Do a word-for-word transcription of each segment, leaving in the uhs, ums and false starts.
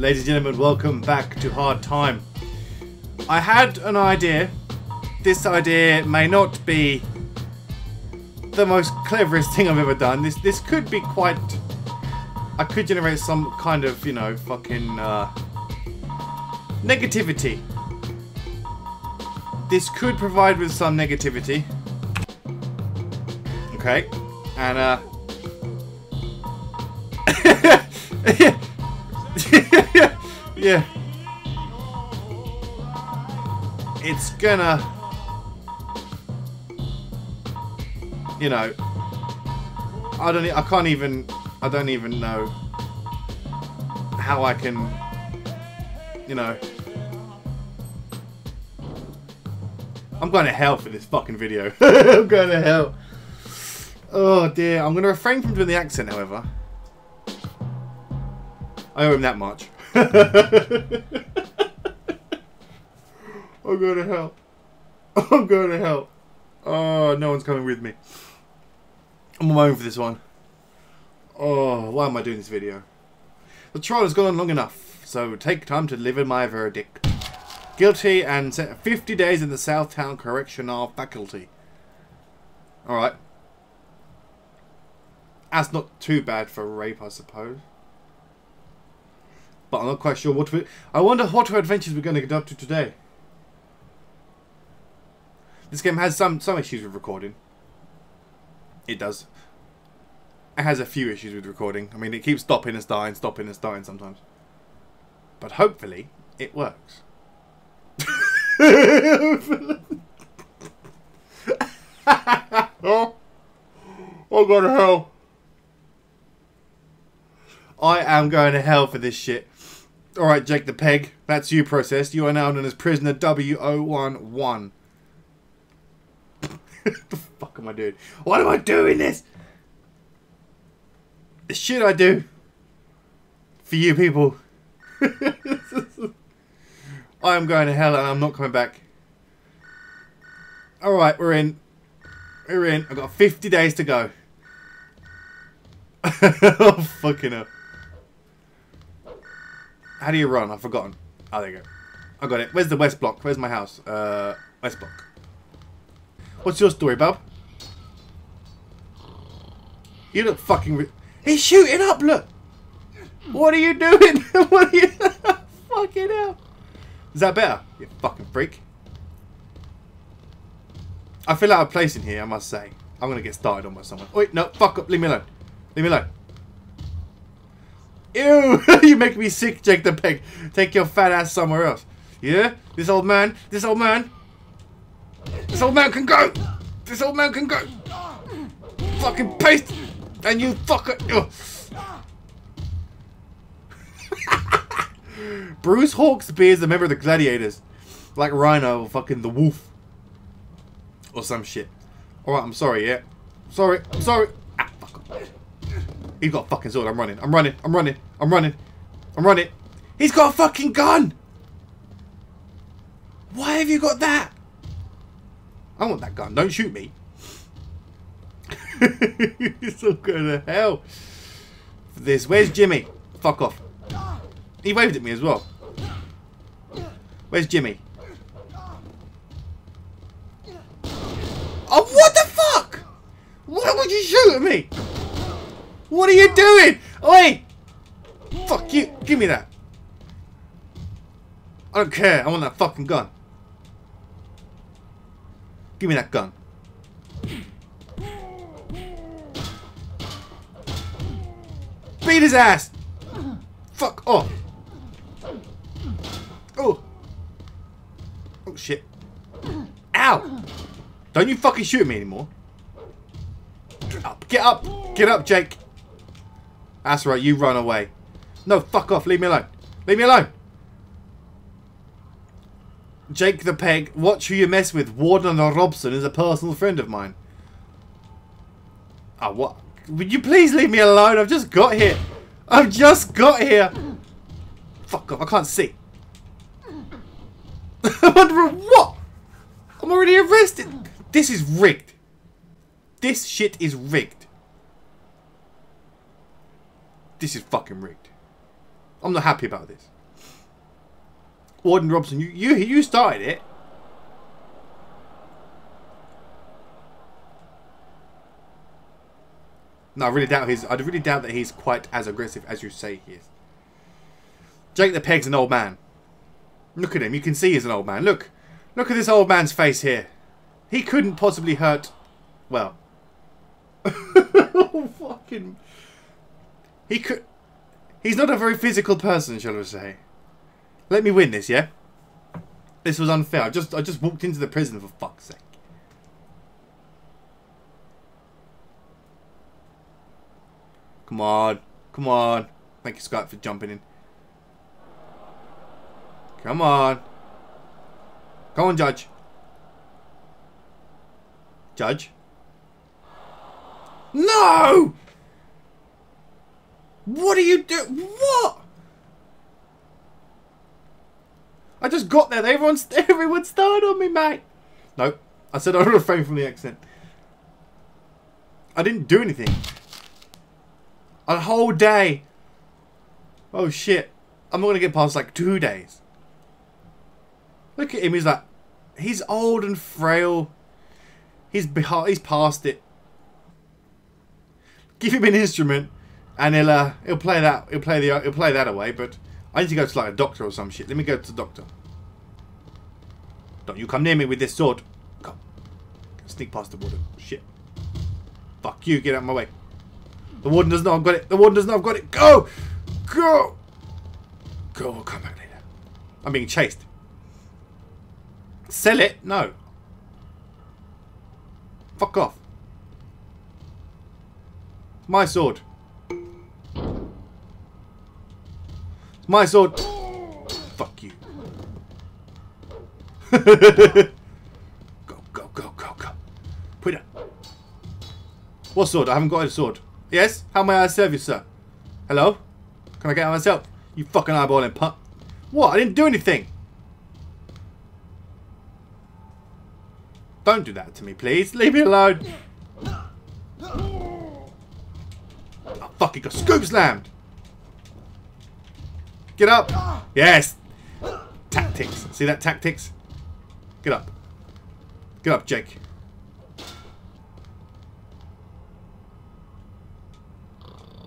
Ladies and gentlemen, welcome back to Hard Time. I had an idea. This idea may not be the most cleverest thing I've ever done. This this could be quite... I could generate some kind of, you know, fucking uh, negativity. This could provide with some negativity. Okay. And, uh... yeah. Yeah. It's gonna... You know... I don't... I can't even... I don't even know... how I can... You know... I'm going to hell for this fucking video. I'm going to hell. Oh dear. I'm going to refrain from doing the accent, however. I owe him that much. I'm going to hell. I'm going to hell. Oh, no one's coming with me. I'm on my own for this one. Oh, why am I doing this video? The trial has gone on long enough, so take time to deliver my verdict. Guilty and sent fifty days in the Southtown Correctional Facility. Alright. That's not too bad for rape, I suppose. But I'm not quite sure what we... I wonder what her adventures we're going to get up to today. This game has some, some issues with recording. It does. It has a few issues with recording. I mean, it keeps stopping and starting, stopping and starting sometimes. But hopefully, it works. Oh, I'm going to hell. I am going to hell for this shit. Alright, Jake the Peg, that's you processed. You are now known as prisoner W zero one one. What the fuck am I doing? Why am I doing this? The shit I do for you people. I am going to hell and I'm not coming back. Alright, we're in. We're in. I've got fifty days to go. Oh, fucking hell. How do you run? I've forgotten. Oh, there you go. I got it. Where's the West Block? Where's my house? Uh, West Block. What's your story, bub? You look fucking... Re He's shooting up, look! What are you doing? What are you... Fucking hell. Is that better? You fucking freak. I feel out of place in here, I must say. I'm going to get started on by someone. Wait, no, fuck up. Leave me alone. Leave me alone. Ew, you make me sick, Jake the Peg. Take your fat ass somewhere else. Yeah? This old man, this old man. This old man can go. This old man can go. Fucking paste. And you fucker. Bruce Hawkes appears a member of the Gladiators. Like Rhino or fucking the Wolf. Or some shit. Alright, I'm sorry, yeah. Sorry, I'm sorry. Ah, fuck off. He's got a fucking sword. I'm running. I'm running. I'm running. I'm running. I'm running. He's got a fucking gun! Why have you got that? I want that gun. Don't shoot me. It's all going to hell. For this. Where's Jimmy? Fuck off. He waved at me as well. Where's Jimmy? Oh, what the fuck? Why would you shoot at me? What are you doing? Oi! Fuck you. Give me that. I don't care. I want that fucking gun. Give me that gun. Beat his ass. Fuck off. Oh. Oh, shit. Ow. Don't you fucking shoot me anymore. Get up. Get up. Get up, Jake. That's right. You run away. No, fuck off. Leave me alone. Leave me alone. Jake the Peg. Watch who you mess with. Warden Robson is a personal friend of mine. Oh, what? Would you please leave me alone? I've just got here. I've just got here. Fuck off. I can't see. I'm under what? I'm already arrested. This is rigged. This shit is rigged. This is fucking rigged. I'm not happy about this. Warden Robson, you you, you started it. No, I really doubt he's. I really doubt that he's quite as aggressive as you say he is. Jake the Peg's an old man. Look at him. You can see he's an old man. Look, look at this old man's face here. He couldn't possibly hurt. Well, oh, fucking. He could. He's not a very physical person, shall we say? Let me win this, yeah. This was unfair. I just, I just walked into the prison for fuck's sake. Come on. Come on. Thank you, Scott, for jumping in. Come on. Come on, Judge. Judge. No! What are you doing? What? I just got there. Everyone, everyone started on me, mate. Nope. I said I would refrain from the accent. I didn't do anything. A whole day. Oh shit. I'm not going to get past like two days. Look at him. He's like, he's old and frail. He's, he's past it. Give him an instrument and he'll, uh, he'll play that. He'll play, the, he'll play that away. But I need to go to like a doctor or some shit. Let me go to the doctor. Don't you come near me with this sword. Come. Sneak past the warden. Shit. Fuck you. Get out of my way. The warden does not have got it. The warden does not have got it. Go! Go! Go, we'll come back later. I'm being chased. Sell it? No. Fuck off. It's my sword. It's my sword. Fuck you. Go, go, go, go, go. Put it up. What sword? I haven't got a sword. Yes? How may I serve you, sir? Hello? Can I get out myself? You fucking eyeballing pup. What? I didn't do anything. Don't do that to me, please. Leave me alone. I fucking got scoop slammed. Get up. Yes. Tactics. See that? Tactics. Get up. Get up, Jake.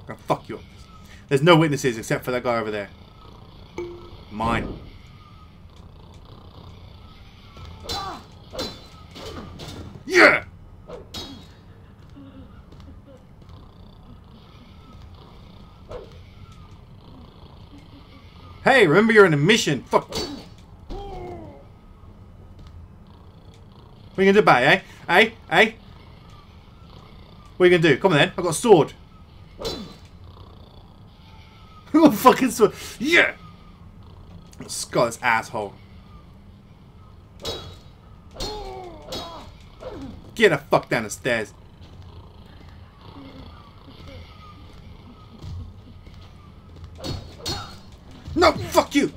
I'll fuck you up. There's no witnesses except for that guy over there. Mine. Yeah! Hey, remember you're on a mission. Fuck. What are you going to do about it, eh? Hey? Eh? Hey? What are you going to do? Come on then. I've got a sword. Oh, fucking sword. Yeah! Scott's asshole. Get the fuck down the stairs. No, fuck you!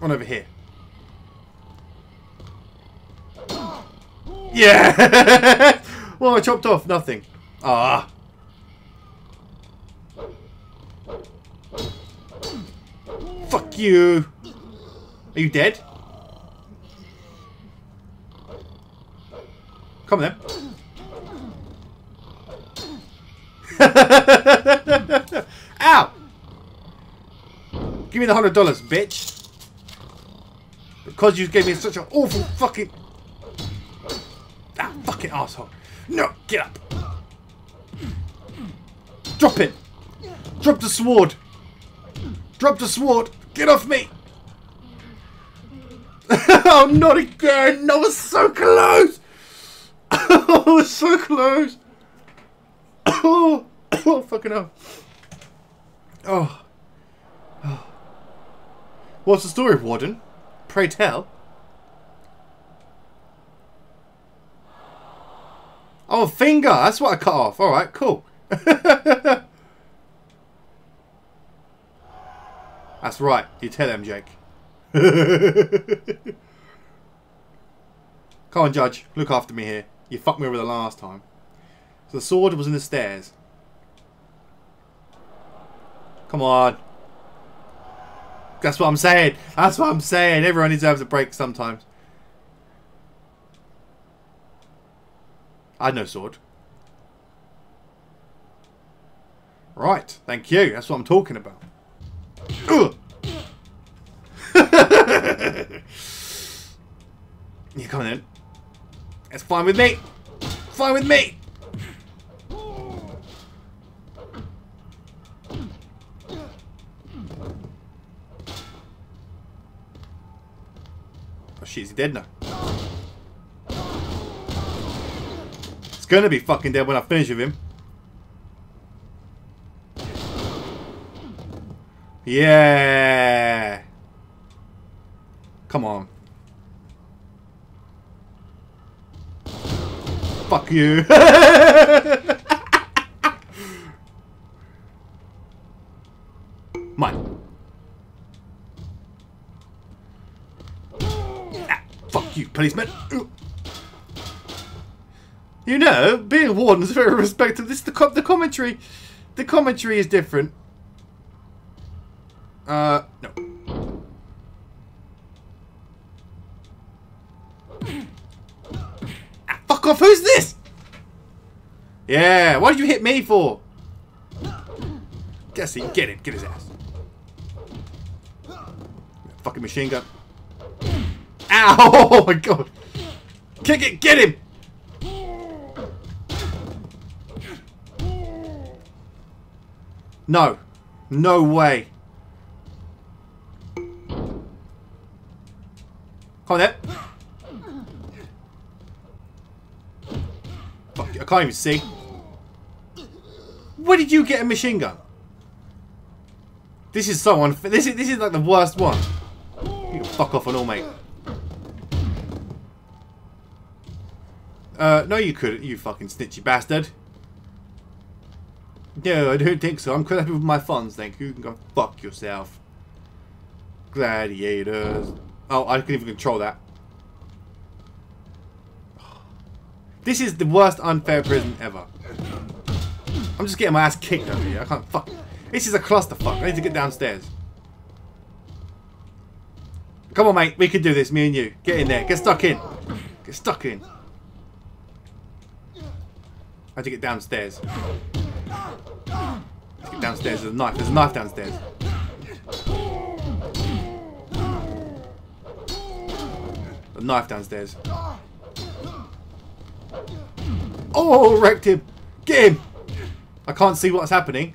On over here. Yeah! Well, I chopped off nothing. Ah. Fuck you. Are you dead? Come then. Ow! Give me the hundred dollars, bitch. Because you gave me such an awful fucking... Ah, fucking asshole. No, get up. Drop it. Drop the sword. Drop the sword. Get off me. Oh, not again. I was so close. I was so close. Oh, oh fucking hell. Oh. Oh. What's the story, Warden? Pray tell. Oh, finger! That's what I cut off. Alright, cool. That's right. You tell him, Jake. Come on, Judge. Look after me here. You fucked me over the last time. So the sword was in the stairs. Come on. That's what I'm saying. That's what I'm saying. Everyone deserves a break sometimes. I had no sword. Right. Thank you. That's what I'm talking about. You're coming in. It's fine with me. Fine with me. Oh shit, he's dead now. It's gonna be fucking dead when I finish with him. Yeah. Come on. Fuck you. Mine. Ah, fuck you, policeman. Ooh. You know, being a warden is very respectable. This is the, the commentary. The commentary is different. Uh, no. Ah, fuck off, who's this? Yeah, what did you hit me for? Jesse, get it, get his ass. Fucking machine gun. Ow, oh my god. Kick it, get him! No. No way. Come on there. Fuck, I can't even see. Where did you get a machine gun? This is so unfair. This is, this is like the worst one. You can fuck off and all, mate. Uh, no you couldn't, you fucking snitchy bastard. No, I don't think so. I'm quite happy with my funds, thank you. You can go fuck yourself. Gladiators. Oh, I can even control that. This is the worst unfair prison ever. I'm just getting my ass kicked over here. I can't fuck. This is a clusterfuck. I need to get downstairs. Come on, mate. We can do this, me and you. Get in there. Get stuck in. Get stuck in. I have to get downstairs. Let's get downstairs. There's a knife. There's a knife downstairs. Knife downstairs. Oh, wrecked him. Get him. I can't see what's happening.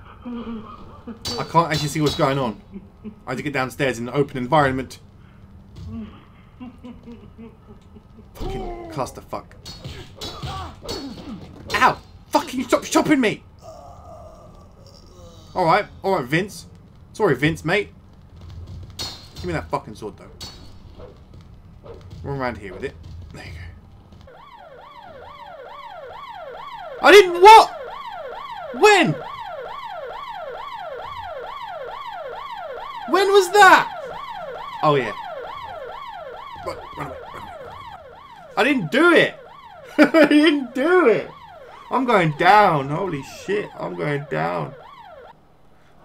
I can't actually see what's going on. I had to get downstairs in an open environment. Fucking clusterfuck. Ow! Fucking stop chopping me! Alright, alright Vince. Sorry Vince, mate. Give me that fucking sword though. Run around here with it. There you go. I didn't what? When? When was that? Oh yeah. Run, run away, run away. I didn't do it. I didn't do it. I'm going down. Holy shit, I'm going down.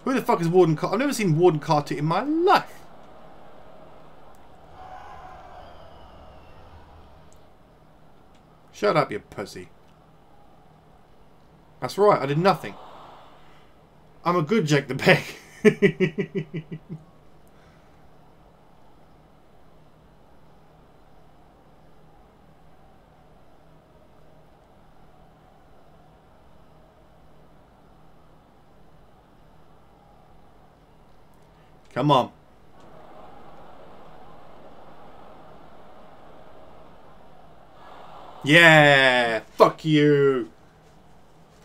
Who the fuck is Warden Carter? I've never seen Warden Carter in my life. Shut up, you pussy. That's right, I did nothing. I'm a good Jake the Peg. Come on. Yeah! Fuck you!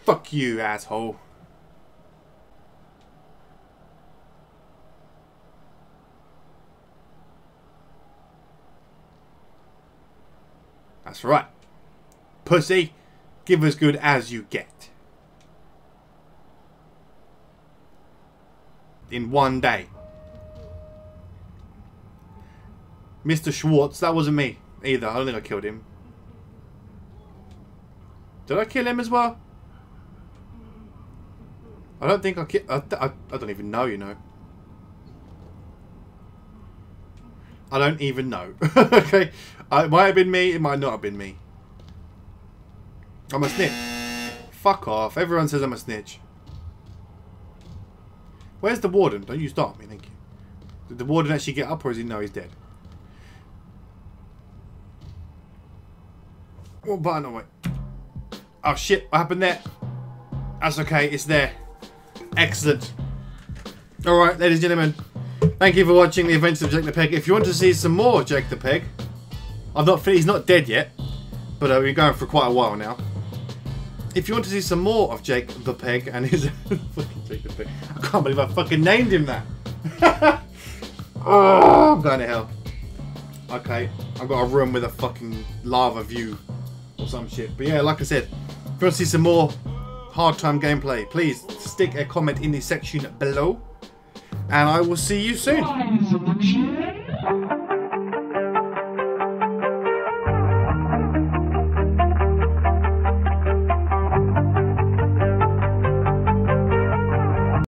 Fuck you, asshole. That's right. Pussy, give as good as you get. In one day. Mister Schwartz, that wasn't me either. I don't think I killed him. Did I kill him as well? I don't think I ki- I, I, I don't even know, you know. I don't even know. Okay. I, it might have been me. It might not have been me. I'm a snitch. Fuck off. Everyone says I'm a snitch. Where's the warden? Don't you start me. Thank you. Did the warden actually get up or is he? No, he's dead. What button am I? Oh shit. What happened there? That's okay. It's there. Excellent. Alright, ladies and gentlemen. Thank you for watching The Adventures of Jake the Peg. If you want to see some more Jake the Peg, I've not finished, he's not dead yet, but uh, we've been going for quite a while now. If you want to see some more of Jake the Peg and his fucking Jake the Peg, I can't believe I fucking named him that. Oh, I'm going to hell. Okay, I've got a room with a fucking lava view or some shit. But yeah, like I said, if you want to see some more Hard Time gameplay, please stick a comment in the section below. And I will see you soon.